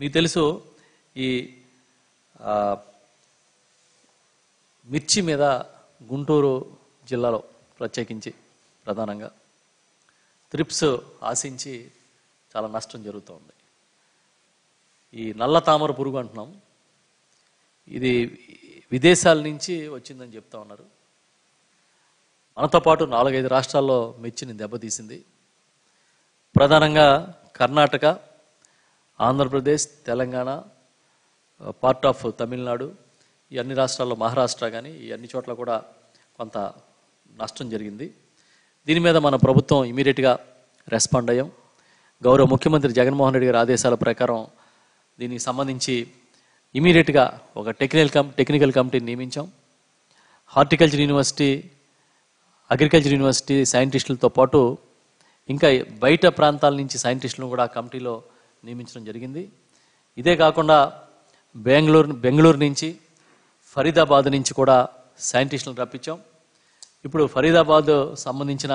మీకు తెలుసు ఈ మిర్చి మీద గుంటూరు జిల్లాలో ప్రత్యేకించి ప్రధానంగా ట్రిప్స్ ఆశించి చాలా నష్టం జరుగుతోంది. ఈ నల్ల తామర పురుగు అంటున్నాం, ఇది విదేశాల నుంచి వచ్చిందని చెప్తా ఉన్నారు. మనతో పాటు 4-5 రాష్ట్రాల్లో మిర్చిని దెబ్బతీసింది. ప్రధానంగా కర్ణాటక, ఆంధ్రప్రదేశ్, తెలంగాణ, పార్ట్ ఆఫ్ తమిళనాడు, ఈ అన్ని రాష్ట్రాల్లో మహారాష్ట్ర కానీ ఈ అన్ని చోట్ల కూడా కొంత నష్టం జరిగింది. దీని మీద మన ప్రభుత్వం ఇమీడియట్గా రెస్పాండ్ అయ్యాం. గౌరవ ముఖ్యమంత్రి జగన్మోహన్ రెడ్డి గారి ఆదేశాల ప్రకారం దీనికి సంబంధించి ఇమీడియట్గా ఒక టెక్నికల్ కమిటీని నియమించాం. హార్టికల్చర్ యూనివర్సిటీ, అగ్రికల్చర్ యూనివర్సిటీ సైంటిస్టులతో పాటు ఇంకా బయట ప్రాంతాల నుంచి సైంటిస్టులను కూడా కమిటీలో నియమించడం జరిగింది. ఇదే కాకుండా బెంగళూరు నుంచి, ఫరీదాబాద్ నుంచి కూడా సైంటిస్టులను రప్పించాం. ఇప్పుడు ఫరీదాబాద్ సంబంధించిన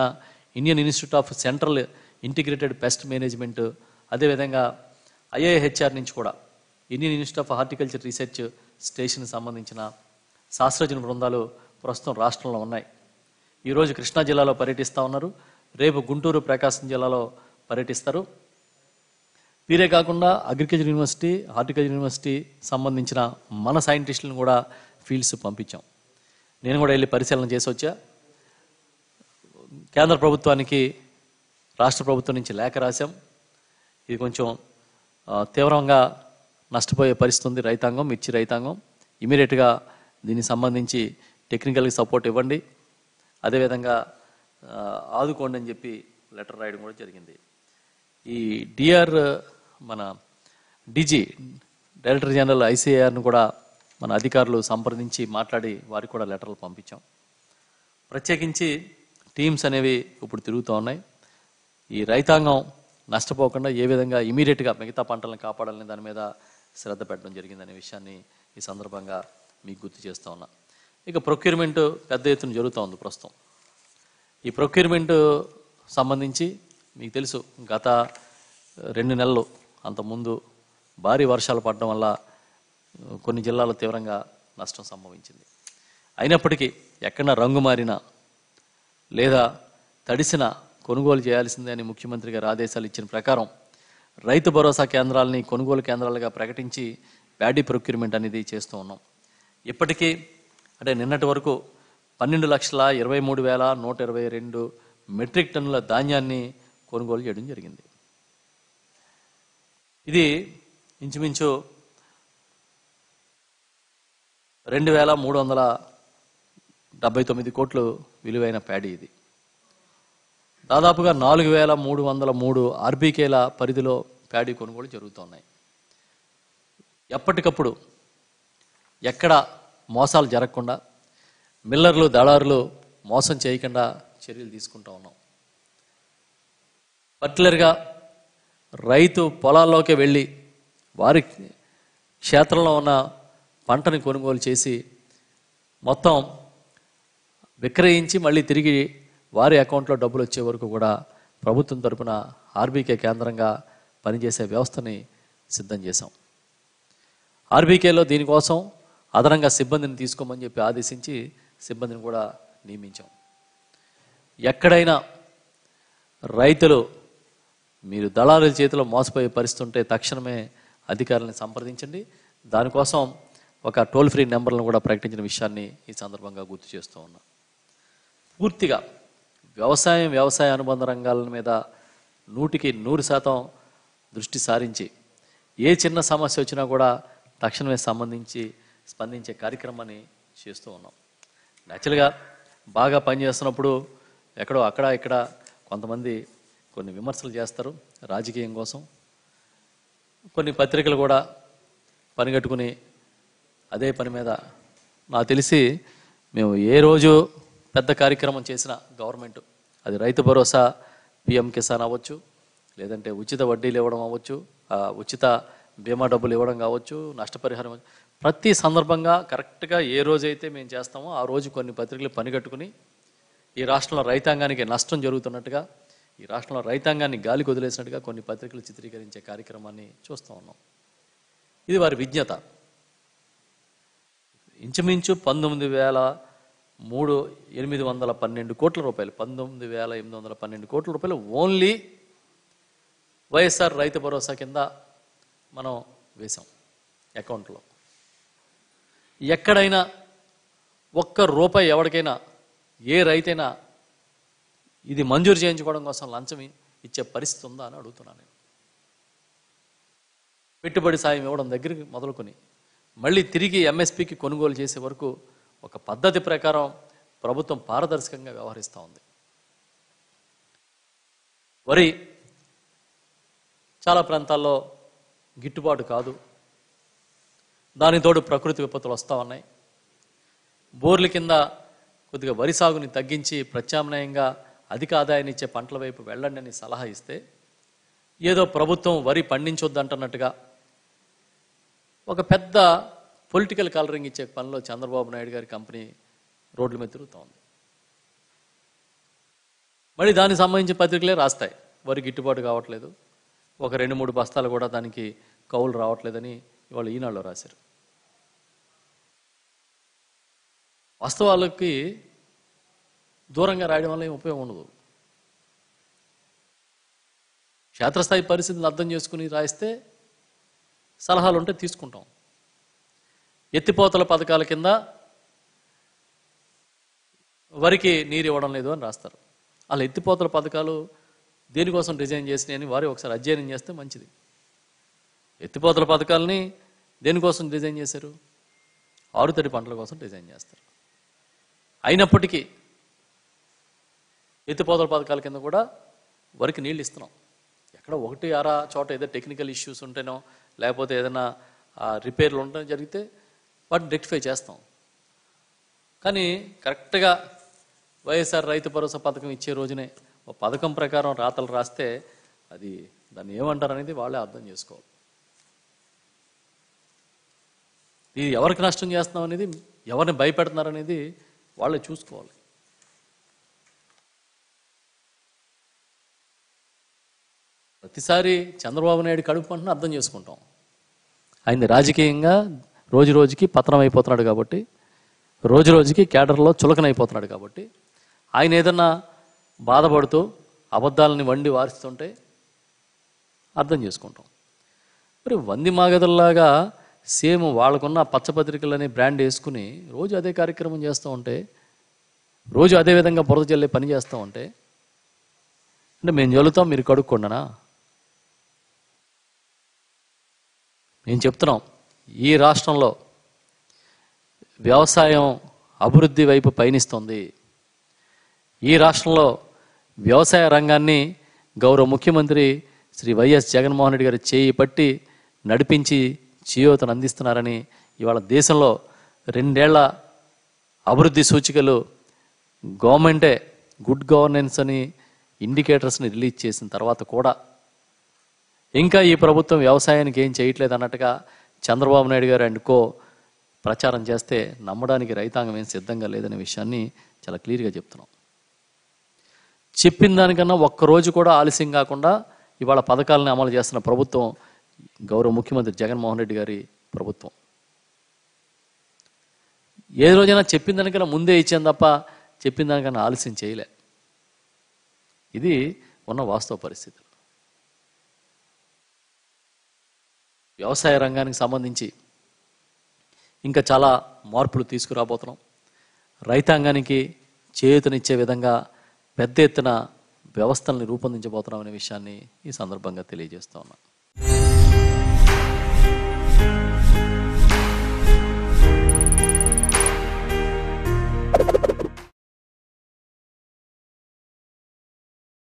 Indian institute of central integrated pest management, అదేవిధంగా IIHR నుంచి కూడా Indian institute of horticulture research స్టేషన్కి సంబంధించిన శాస్త్రజ్ఞ బృందాలు ప్రస్తుతం రాష్ట్రంలో ఉన్నాయి. ఈరోజు కృష్ణా జిల్లాలో పర్యటిస్తూ ఉన్నారు, రేపు గుంటూరు, ప్రకాశం జిల్లాలో పర్యటిస్తారు. వీరే కాకుండా అగ్రికల్చర్ యూనివర్సిటీ, హార్టికల్చర్ యూనివర్సిటీ సంబంధించిన మన సైంటిస్టులను కూడా ఫీల్డ్స్ పంపించాం. నేను కూడా వెళ్ళి పరిశీలన చేసి వచ్చా. కేంద్ర ప్రభుత్వానికి, రాష్ట్ర ప్రభుత్వం నుంచి లేఖ రాశాం. ఇది కొంచెం తీవ్రంగా నష్టపోయే పరిస్థితి ఉంది రైతాంగం, మిర్చి రైతాంగం. ఇమీడియట్గా దీనికి సంబంధించి టెక్నికల్గా సపోర్ట్ ఇవ్వండి, అదేవిధంగా ఆదుకోండి అని చెప్పి లెటర్ రాయడం కూడా జరిగింది. ఈ మన డీజీ డైరెక్టర్ జనరల్ ICARను కూడా మన అధికారులు సంప్రదించి మాట్లాడి వారికి కూడా లెటర్లు పంపించాం. ప్రత్యేకించి టీమ్స్ అనేవి ఇప్పుడు తిరుగుతూ ఉన్నాయి. ఈ రైతాంగం నష్టపోకుండా ఏ విధంగా ఇమీడియట్గా మిగతా పంటలను కాపాడాలని దాని మీద శ్రద్ధ పెట్టడం జరిగిందనే విషయాన్ని ఈ సందర్భంగా మీకు గుర్తు చేస్తూ ఉన్నా. ఇక ప్రొక్యూర్మెంట్ పెద్ద ఎత్తున జరుగుతూ ఉంది ప్రస్తుతం. ఈ ప్రొక్యూర్మెంట్ సంబంధించి మీకు తెలుసు, గత 2 నెలలు అంతకుముందు భారీ వర్షాలు పడడం వల్ల కొన్ని జిల్లాల్లో తీవ్రంగా నష్టం సంభవించింది. అయినప్పటికీ ఎక్కడన్నా రంగు మారినా లేదా తడిసినా కొనుగోలు చేయాల్సిందే అని ముఖ్యమంత్రి గారు ఆదేశాలు ఇచ్చిన ప్రకారం రైతు భరోసా కేంద్రాలని కొనుగోలు కేంద్రాలుగా ప్రకటించి ప్యాడీ ప్రొక్యూర్మెంట్ అనేది చేస్తూ ఉన్నాం. ఇప్పటికీ అంటే నిన్నటి వరకు 12,23,122 మెట్రిక్ టన్నుల ధాన్యాన్ని కొనుగోలు చేయడం జరిగింది. ఇది ఇంచుమించు 2,379 కోట్లు విలువైన ప్యాడీ. ఇది దాదాపుగా 4,303 RBKల పరిధిలో ప్యాడీ కొనుగోలు జరుగుతున్నాయి. ఎప్పటికప్పుడు ఎక్కడ మోసాలు జరగకుండా, మిల్లర్లు, దళారులు మోసం చేయకుండా చర్యలు తీసుకుంటూ ఉన్నాం. పర్టికులర్గా రైతు పొలాల్లోకి వెళ్ళి వారి క్షేత్రంలో ఉన్న పంటని కొనుగోలు చేసి మొత్తం విక్రయించి మళ్ళీ తిరిగి వారి అకౌంట్లో డబ్బులు వచ్చే వరకు కూడా ప్రభుత్వం తరపున RBK కేంద్రంగా పనిచేసే వ్యవస్థని సిద్ధం చేశాం. RBKలో దీనికోసం అదనంగా సిబ్బందిని తీసుకోమని చెప్పి ఆదేశించి సిబ్బందిని కూడా నియమించాం. ఎక్కడైనా రైతులు మీరు దళారుల చేతిలో మోసపోయే పరిస్థితి ఉంటే తక్షణమే అధికారులను సంప్రదించండి. దానికోసం ఒక టోల్ ఫ్రీ నెంబర్లను కూడా ప్రకటించిన విషయాన్ని ఈ సందర్భంగా గుర్తు చేస్తూ ఉన్నా. పూర్తిగా వ్యవసాయ అనుబంధ రంగాల మీద 100% దృష్టి సారించి ఏ చిన్న సమస్య వచ్చినా కూడా తక్షణమే స్పందించే కార్యక్రమాన్ని చేస్తూ ఉన్నాం. యాక్చువల్గా బాగా పనిచేస్తున్నప్పుడు ఎక్కడో అక్కడ ఇక్కడ కొంతమంది కొన్ని విమర్శలు చేస్తారు రాజకీయం కోసం. కొన్ని పత్రికలు కూడా పనిగట్టుకుని అదే పని మీద, నాకు తెలిసి మేము ఏ రోజు పెద్ద కార్యక్రమం చేసిన గవర్నమెంట్, అది రైతు భరోసా, PM కిసాన్ అవ్వచ్చు, లేదంటే ఉచిత వడ్డీలు ఇవ్వడం అవ్వచ్చు, ఉచిత బీమా డబ్బులు ఇవ్వడం కావచ్చు, నష్టపరిహారం, ప్రతి సందర్భంగా కరెక్ట్గా ఏ రోజైతే మేము చేస్తామో ఆ రోజు కొన్ని పత్రికలు పనిగట్టుకుని ఈ రాష్ట్రంలో రైతాంగానికి నష్టం జరుగుతున్నట్టుగా, ఈ రాష్ట్రంలో రైతాంగాన్ని గాలికి వదిలేసినట్టుగా కొన్ని పత్రికలు చిత్రీకరించే కార్యక్రమాన్ని చూస్తూ ఉన్నాం. ఇది వారి విజ్ఞత. ఇంచుమించు 19,812 కోట్ల రూపాయలు 19,812 కోట్ల రూపాయలు ఓన్లీ వైఎస్ఆర్ రైతు భరోసా కింద మనం వేసాం అకౌంట్లో. ఎక్కడైనా ఒక్క రూపాయి ఎవరికైనా ఏ రైతైనా ఇది మంజూరు చేయించుకోవడం కోసం లంచం ఇచ్చే పరిస్థితి ఉందా అని అడుగుతున్నాను నేను. పెట్టుబడి సాయం ఇవ్వడం దగ్గరికి మొదలుకొని మళ్ళీ తిరిగి ఎంఎస్పీకి కొనుగోలు చేసే వరకు ఒక పద్ధతి ప్రకారం ప్రభుత్వం పారదర్శకంగా వ్యవహరిస్తూ ఉంది. వరి చాలా ప్రాంతాల్లో గిట్టుబాటు కాదు, దానితోడు ప్రకృతి విపత్తులు వస్తూ ఉన్నాయి. బోర్ల కింద కొద్దిగా వరి సాగుని తగ్గించి ప్రత్యామ్నాయంగా అధిక ఆదాయాన్ని ఇచ్చే పంటల వైపు వెళ్ళండి అని సలహా ఇస్తే ఏదో ప్రభుత్వం వరి పండించొద్దంటున్నట్టుగా ఒక పెద్ద పొలిటికల్ కలరింగ్ ఇచ్చే పనిలో చంద్రబాబు నాయుడు గారి కంపెనీ రోడ్ల మీద తిరుగుతూ ఉంది. మళ్ళీ దానికి సంబంధించిన పత్రికలే రాస్తాయి వరి గిట్టుబాటు కావట్లేదు, ఒక 2-3 బస్తాలు కూడా దానికి కౌలు రావట్లేదని ఇవాళ ఈనాడులో రాశారు. వాస్తవాలకి దూరంగా రాయడం వల్ల ఏం ఉపయోగం ఉండదు. క్షేత్రస్థాయి పరిస్థితులను అర్థం చేసుకుని రాయిస్తే సలహాలు ఉంటే తీసుకుంటాం. ఎత్తిపోతల పథకాల కింద వరికి నీరు ఇవ్వడం లేదు అని రాస్తారు. అలా ఎత్తిపోతల పథకాలు దేనికోసం డిజైన్ చేసినాయని వారే ఒకసారి అధ్యయనం చేస్తే మంచిది. ఎత్తిపోతల పథకాలని దేనికోసం డిజైన్ చేశారు? ఆరుతడి పంటల కోసం డిజైన్ చేస్తారు. అయినప్పటికీ ఎత్తిపోతల పథకాల కింద కూడా వరికి నీళ్ళు ఇస్తున్నాం. ఎక్కడ 1-2 చోట ఏదో టెక్నికల్ ఇష్యూస్ ఉంటేనో లేకపోతే ఏదైనా రిపేర్లు ఉండడం జరిగితే వాటిని రెక్టిఫై చేస్తాం. కానీ కరెక్ట్గా వైఎస్ఆర్ రైతు భరోసా పథకం ఇచ్చే రోజునే ఒక పథకం ప్రకారం రాతలు రాస్తే అది దాన్ని ఏమంటారు అనేది వాళ్ళే అర్థం చేసుకోవాలి. ఇది ఎవరికి నష్టం చేస్తున్నాం అనేది, ఎవరిని భయపెడుతున్నారు అనేది వాళ్ళే చూసుకోవాలి. ప్రతిసారి చంద్రబాబు నాయుడు కడుపుకుంటున్నా అర్థం చేసుకుంటాం. ఆయన రాజకీయంగా రోజు రోజుకి పతనం అయిపోతున్నాడు కాబట్టి, రోజు రోజుకి కేడర్లో చులకనైపోతున్నాడు కాబట్టి, ఆయన ఏదన్నా బాధపడుతూ అబద్ధాలని వండి వారుస్తుంటే అర్థం చేసుకుంటాం. మరి వంది మాగదల్లాగా సేమ్ వాళ్ళకున్న పచ్చపత్రికలనే బ్రాండ్ వేసుకుని రోజు అదే కార్యక్రమం చేస్తూ ఉంటే, రోజు అదేవిధంగా బురద జల్లే పని చేస్తూ ఉంటే, అంటే మేము జల్లుతాం మీరు కడుక్కోండినా? నేను చెప్తున్నాం, ఈ రాష్ట్రంలో వ్యవసాయం అభివృద్ధి వైపు పయనిస్తుంది. ఈ రాష్ట్రంలో వ్యవసాయ రంగాన్ని గౌరవ ముఖ్యమంత్రి శ్రీ వైఎస్ జగన్మోహన్ రెడ్డి గారు చేయి పట్టి నడిపించి చేయూతను అందిస్తున్నారని ఇవాళ దేశంలో 2 అభివృద్ధి సూచికలు గవర్నమెంటే గుడ్ గవర్నెన్స్ అని ఇండికేటర్స్ని రిలీజ్ చేసిన తర్వాత కూడా ఇంకా ఈ ప్రభుత్వం వ్యవసాయానికి ఏం చేయట్లేదు అన్నట్టుగా చంద్రబాబు నాయుడు గారు అండ్ కో ప్రచారం చేస్తే నమ్మడానికి రైతాంగం ఏం సిద్ధంగా లేదనే విషయాన్ని చాలా క్లియర్గా చెప్తున్నాం. చెప్పిన దానికన్నా ఒక్కరోజు కూడా ఆలస్యం కాకుండా ఇవాళ పథకాలను అమలు చేస్తున్న ప్రభుత్వం గౌరవ ముఖ్యమంత్రి జగన్మోహన్ రెడ్డి గారి ప్రభుత్వం. ఏ రోజైనా చెప్పిన దానికన్నా ముందే ఇచ్చాను తప్ప చెప్పిన దానికన్నా ఆలస్యం చేయలే. ఇది ఉన్న వాస్తవ పరిస్థితి. వ్యవసాయ రంగానికి సంబంధించి ఇంకా చాలా మార్పులు తీసుకురాబోతున్నాం. రైతాంగానికి చేయూతనిచ్చే విధంగా పెద్ద ఎత్తున వ్యవస్థలను రూపొందించబోతున్నాం అనే విషయాన్ని ఈ సందర్భంగా తెలియజేస్తూ ఉన్నాను.